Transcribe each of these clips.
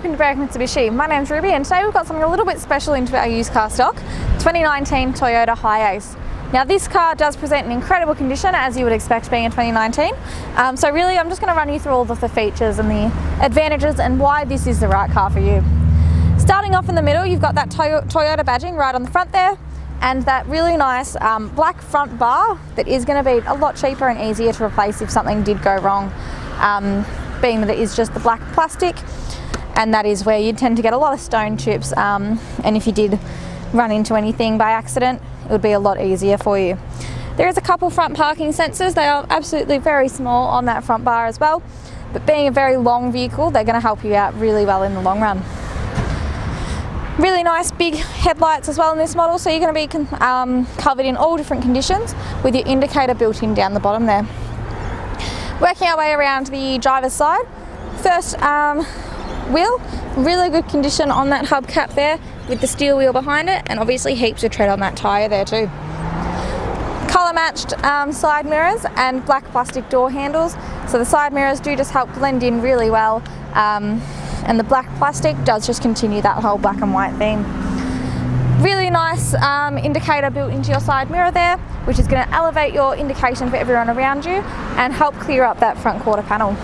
welcome to Berwick Mitsubishi. My name's Ruby and today we've got something a little bit special into our used car stock, 2019 Toyota Hiace. Now this car does present an incredible condition, as you would expect being in 2019. So really I'm just going to run you through all of the features and the advantages and why this is the right car for you. Starting off in the middle, you've got that Toyota badging right on the front there, and that really nice black front bar that is going to be a lot cheaper and easier to replace if something did go wrong. Being that it is just the black plastic, and that is where you tend to get a lot of stone chips, and if you did run into anything by accident it would be a lot easier for you. There is a couple front parking sensors. They are absolutely very small on that front bar as well, but being a very long vehicle they're going to help you out really well in the long run. Really nice big headlights as well in this model, so you're going to be covered in all different conditions with your indicator built in down the bottom there. Working our way around the driver's side, first wheel, really good condition on that hubcap there with the steel wheel behind it, and obviously heaps of tread on that tyre there too. Colour matched side mirrors and black plastic door handles, so the side mirrors do just help blend in really well, and the black plastic does just continue that whole black and white theme. Really nice indicator built into your side mirror there, which is going to elevate your indication for everyone around you and help clear up that front quarter panel.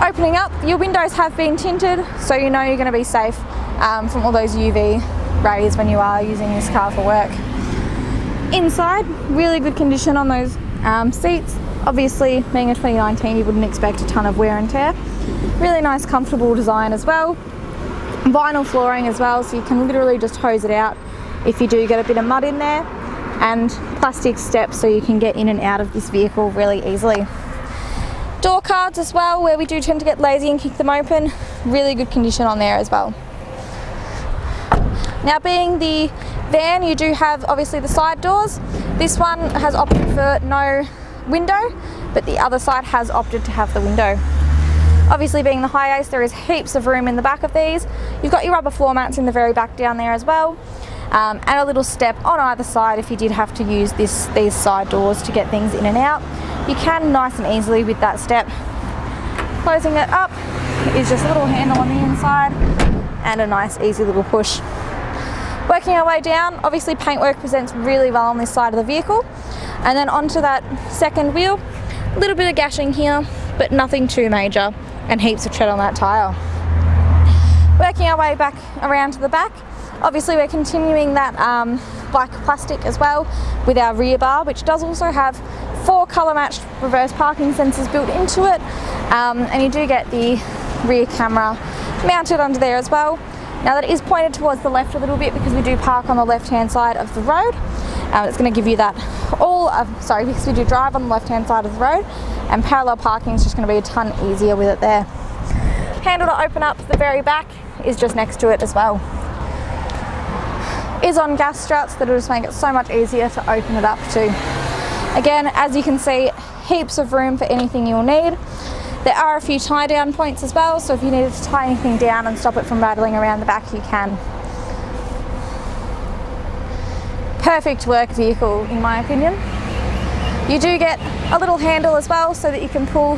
Opening up, your windows have been tinted, so you know you're going to be safe from all those UV rays when you are using this car for work. Inside, really good condition on those seats. Obviously, being a 2019, you wouldn't expect a ton of wear and tear. Really nice, comfortable design as well. Vinyl flooring as well, so you can literally just hose it out if you do get a bit of mud in there, and plastic steps so you can get in and out of this vehicle really easily. Door cards as well, where we do tend to get lazy and kick them open, really good condition on there as well. Now being the van, you do have obviously the side doors. This one has opted for no window, but the other side has opted to have the window. Obviously being the Hiace, there is heaps of room in the back of these. You've got your rubber floor mats in the very back down there as well, and a little step on either side if you did have to use these side doors to get things in and out. You can nice and easily with that step. Closing it up is just a little handle on the inside and a nice easy little push. Working our way down, obviously paintwork presents really well on this side of the vehicle, and then onto that second wheel, a little bit of gashing here but nothing too major, and heaps of tread on that tyre. Working our way back around to the back, obviously we're continuing that black plastic as well with our rear bar, which does also have four colour matched reverse parking sensors built into it, and you do get the rear camera mounted under there as well. Now that it is pointed towards the left a little bit because we do park on the left hand side of the road, it's going to give you that because we do drive on the left hand side of the road, and parallel parking is just going to be a ton easier with it there. Handle to open up the very back is just next to it as well. Is on gas struts that will just make it so much easier to open it up too. Again, as you can see, heaps of room for anything you'll need. There are a few tie down points as well, so if you needed to tie anything down and stop it from rattling around the back, you can. Perfect work vehicle in my opinion. You do get a little handle as well so that you can pull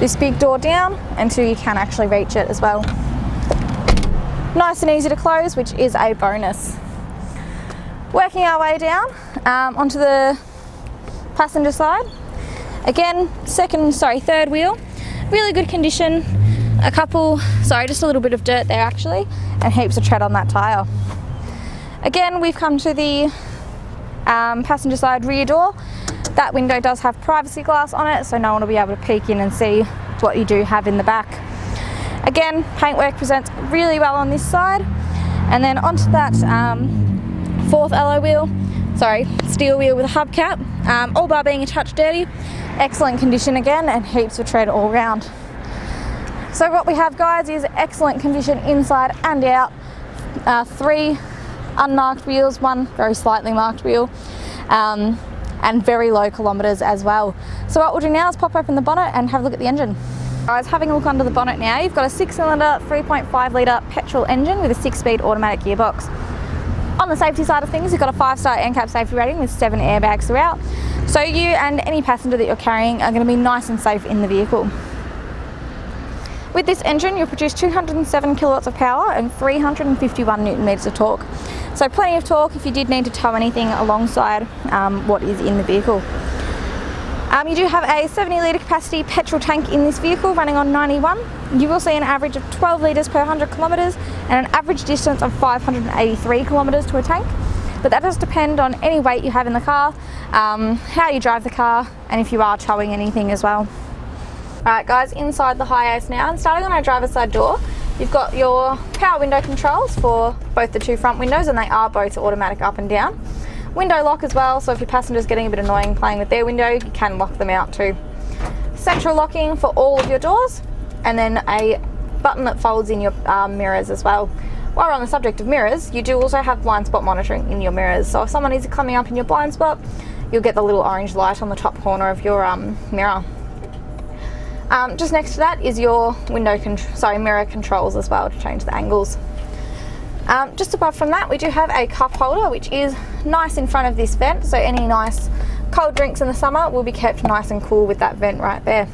this big door down until you can actually reach it as well. Nice and easy to close, which is a bonus. Working our way down onto the passenger side. Again, third wheel. Really good condition. Just a little bit of dirt there actually, and heaps of tread on that tyre. Again, we've come to the passenger side rear door. That window does have privacy glass on it, so no one will be able to peek in and see what you do have in the back. Again, paintwork presents really well on this side, and then onto that steel wheel with a hubcap, all bar being a touch dirty. Excellent condition again, and heaps of tread all round. So what we have, guys, is excellent condition inside and out. Three unmarked wheels, one very slightly marked wheel, and very low kilometres as well. So what we'll do now is pop open the bonnet and have a look at the engine. Guys, having a look under the bonnet now, you've got a 6-cylinder 3.5 litre petrol engine with a 6-speed automatic gearbox. On the safety side of things, you've got a 5-star NCAP safety rating with 7 airbags throughout, so you and any passenger that you're carrying are going to be nice and safe in the vehicle. With this engine, you'll produce 207 kilowatts of power and 351 newton meters of torque. So plenty of torque if you did need to tow anything alongside what is in the vehicle. You do have a 70 litre capacity petrol tank in this vehicle running on 91. You will see an average of 12 litres per 100 kilometres and an average distance of 583 kilometres to a tank. But that does depend on any weight you have in the car, how you drive the car, and if you are towing anything as well. Alright guys, inside the Hiace now, and starting on our driver's side door, you've got your power window controls for both the two front windows, and they are both automatic up and down. Window lock as well, so if your passenger's getting a bit annoying playing with their window, you can lock them out too. Central locking for all of your doors, and then a button that folds in your mirrors as well. While we're on the subject of mirrors, you do also have blind spot monitoring in your mirrors, so if someone is coming up in your blind spot, you'll get the little orange light on the top corner of your mirror. Just next to that is your mirror controls as well to change the angles. Just above from that, we do have a cup holder, which is nice in front of this vent, so any nice cold drinks in the summer will be kept nice and cool with that vent right there.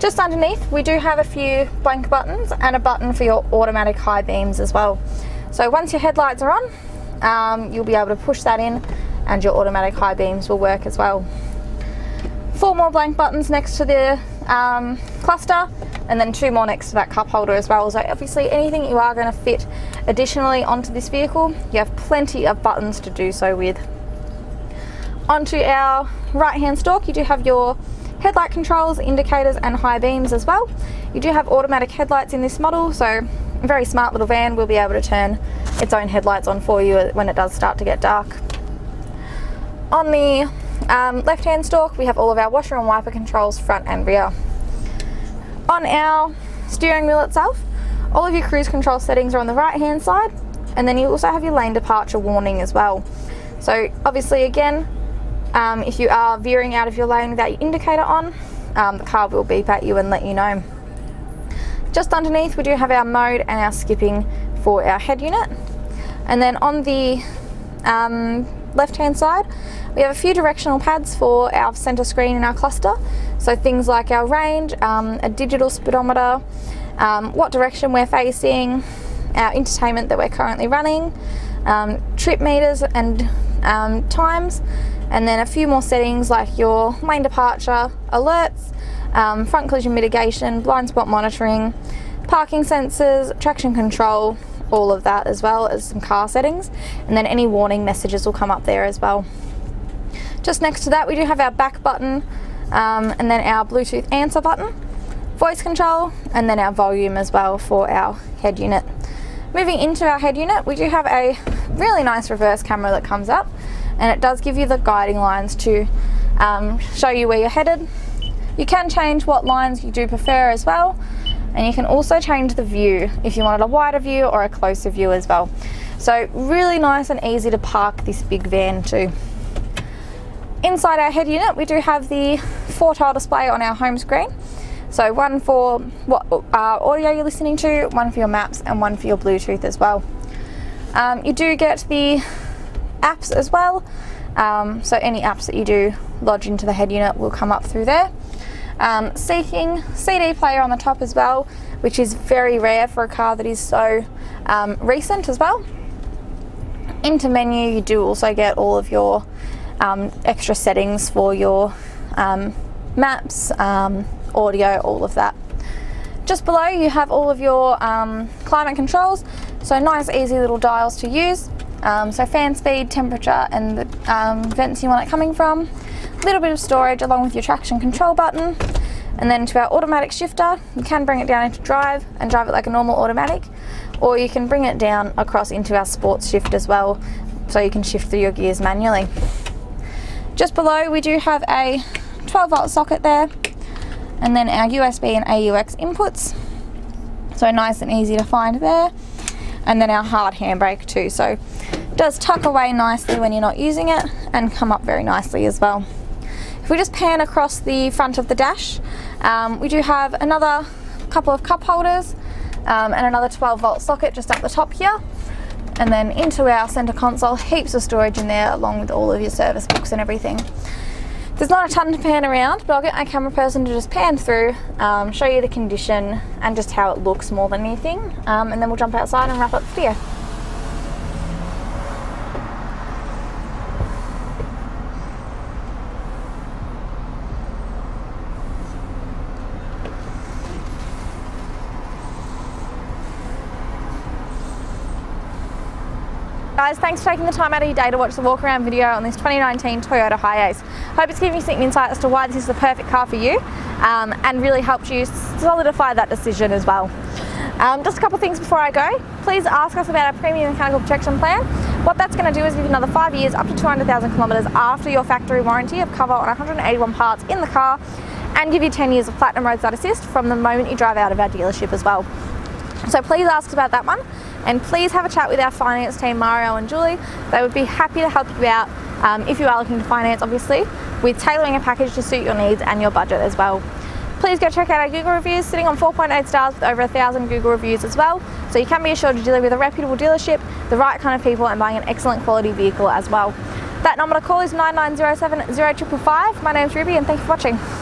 Just underneath, we do have a few blank buttons and a button for your automatic high beams as well. So once your headlights are on, you'll be able to push that in and your automatic high beams will work as well. Four more blank buttons next to the cluster, and then two more next to that cup holder as well. So obviously anything you are going to fit additionally onto this vehicle, you have plenty of buttons to do so with. Onto our right hand stalk, you do have your headlight controls, indicators and high beams as well. You do have automatic headlights in this model, so a very smart little van will be able to turn its own headlights on for you when it does start to get dark. On the left hand stalk, we have all of our washer and wiper controls, front and rear. On our steering wheel itself, all of your cruise control settings are on the right hand side, and then you also have your lane departure warning as well. So obviously again, if you are veering out of your lane without your indicator on, the car will beep at you and let you know. Just underneath, we do have our mode and our skipping for our head unit. And then on the left hand side, we have a few directional pads for our centre screen and our cluster, so things like our range, a digital speedometer, what direction we're facing, our entertainment that we're currently running, trip meters and times, and then a few more settings like your lane departure, alerts, front collision mitigation, blind spot monitoring, parking sensors, traction control, all of that, as well as some car settings, and then any warning messages will come up there as well. Just next to that, we do have our back button, and then our Bluetooth answer button, voice control, and then our volume as well for our head unit. Moving into our head unit, we do have a really nice reverse camera that comes up, and it does give you the guiding lines to show you where you're headed. You can change what lines you do prefer as well, and you can also change the view if you wanted a wider view or a closer view as well. So really nice and easy to park this big van too. Inside our head unit, we do have the 4-tile display on our home screen. So one for what audio you're listening to, one for your maps, and one for your Bluetooth as well. You do get the apps as well. So any apps that you do lodge into the head unit will come up through there. Seeking, CD player on the top as well, which is very rare for a car that is so recent as well. Into menu, you do also get all of your extra settings for your maps, audio, all of that. Just below, you have all of your climate controls, so nice easy little dials to use. So fan speed, temperature and the vents you want it coming from. A little bit of storage along with your traction control button. And then to our automatic shifter, you can bring it down into drive and drive it like a normal automatic, or you can bring it down across into our sports shift as well, so you can shift through your gears manually. Just below, we do have a 12-volt socket there, and then our USB and AUX inputs, so nice and easy to find there, and then our hard handbrake too, so it does tuck away nicely when you're not using it and come up very nicely as well. If we just pan across the front of the dash, we do have another couple of cup holders and another 12-volt socket just up the top here. And then into our centre console, heaps of storage in there along with all of your service books and everything. There's not a ton to pan around, but I'll get my camera person to just pan through, show you the condition and just how it looks more than anything, and then we'll jump outside and wrap up the video. Guys, thanks for taking the time out of your day to watch the walk around video on this 2019 Toyota Hiace. Hope it's given you some insight as to why this is the perfect car for you, and really helped you solidify that decision as well. Just a couple of things before I go. Please ask us about our premium mechanical protection plan. What that's going to do is give you another 5 years up to 200,000 kilometres after your factory warranty of cover on 181 parts in the car, and give you 10 years of platinum roadside assist from the moment you drive out of our dealership as well. So please ask us about that one. And please have a chat with our finance team, Mario and Julie. They would be happy to help you out if you are looking to finance, obviously, with tailoring a package to suit your needs and your budget as well. Please go check out our Google reviews, sitting on 4.8 stars with over 1,000 Google reviews as well. So you can be assured you're dealing with a reputable dealership, the right kind of people, and buying an excellent quality vehicle as well. That number to call is 9907 0555. My name's Ruby, and thank you for watching.